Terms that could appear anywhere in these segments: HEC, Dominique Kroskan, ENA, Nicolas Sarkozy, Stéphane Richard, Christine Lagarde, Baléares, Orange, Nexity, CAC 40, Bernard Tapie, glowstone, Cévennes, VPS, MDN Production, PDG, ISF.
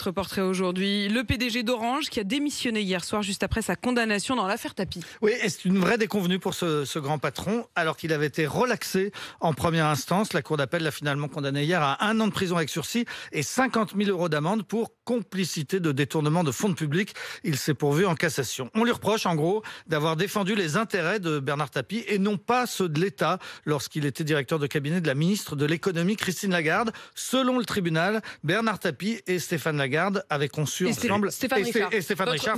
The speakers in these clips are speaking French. Notre portrait aujourd'hui, le PDG d'Orange qui a démissionné hier soir juste après sa condamnation dans l'affaire Tapie. Oui, et c'est une vraie déconvenue pour ce grand patron, alors qu'il avait été relaxé en première instance. La cour d'appel l'a finalement condamné hier à 1 an de prison avec sursis et 50 000 € d'amende pour complicité de détournement de fonds publics. Il s'est pourvu en cassation. On lui reproche en gros d'avoir défendu les intérêts de Bernard Tapie et non pas ceux de l'État lorsqu'il était directeur de cabinet de la ministre de l'économie Christine Lagarde. Selon le tribunal, Bernard Tapie et Stéphane Lagarde avaient conçu ensemble... Stéphane Richard.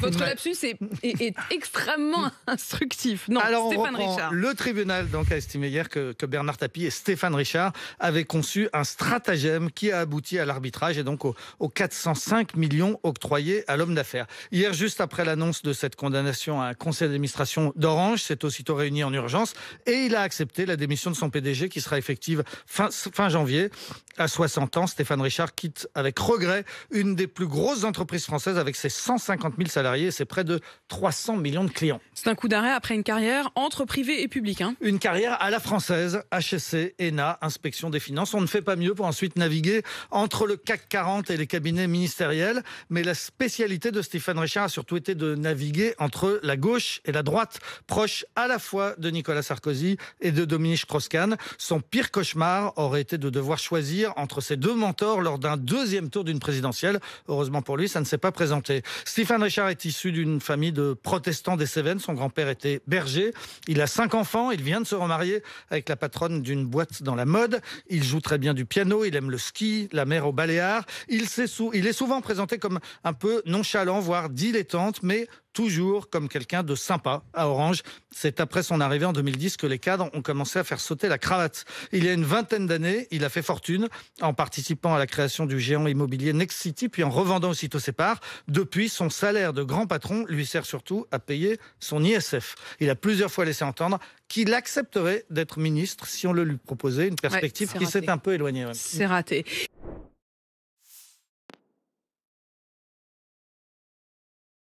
Votre lapsus est extrêmement instructif. Non, alors Stéphane Richard. Le tribunal donc a estimé hier que Bernard Tapie et Stéphane Richard avaient conçu un stratagème qui a abouti à l'arbitrage et donc aux 405 millions octroyés à l'homme d'affaires. Hier, juste après l'annonce de cette condamnation, un conseil d'administration d'Orange s'est aussitôt réuni en urgence et il a accepté la démission de son PDG qui sera effective fin janvier. À 60 ans, Stéphane Richard quitte avec regret une des plus grosses entreprises françaises avec ses 150 000 salariés et ses près de 300 millions de clients. C'est un coup d'arrêt après une carrière entre privé et public. Une carrière à la française, HEC, ENA, Inspection des Finances. On ne fait pas mieux pour ensuite naviguer entre le CAC 40 et les cabinets ministériels. Mais la spécialité de Stéphane Richard a surtout été de naviguer entre la gauche et la droite, proche à la fois de Nicolas Sarkozy et de Dominique Kroskan. Son pire cauchemar aurait été de devoir choisir entre ces deux mentors lors d'un deuxième tour d'une présidentielle. Heureusement pour lui, ça ne s'est pas présenté. Stéphane Richard est issu d'une famille de protestants des Cévennes. Son grand-père était berger. Il a 5 enfants. Il vient de se remarier avec la patronne d'une boîte dans la mode. Il joue très bien du piano. Il aime le ski, la mer aux Baléares. Il est souvent présenté comme un peu nonchalant, voire dilettante, mais toujours comme quelqu'un de sympa à Orange. C'est après son arrivée en 2010 que les cadres ont commencé à faire sauter la cravate. Il y a une vingtaine d'années, il a fait fortune en participant à la création du géant immobilier Nexity, puis en revendant aussitôt ses parts. Depuis, son salaire de grand patron lui sert surtout à payer son ISF. Il a plusieurs fois laissé entendre qu'il accepterait d'être ministre si on le lui proposait, une perspective qui s'est un peu éloignée. C'est raté.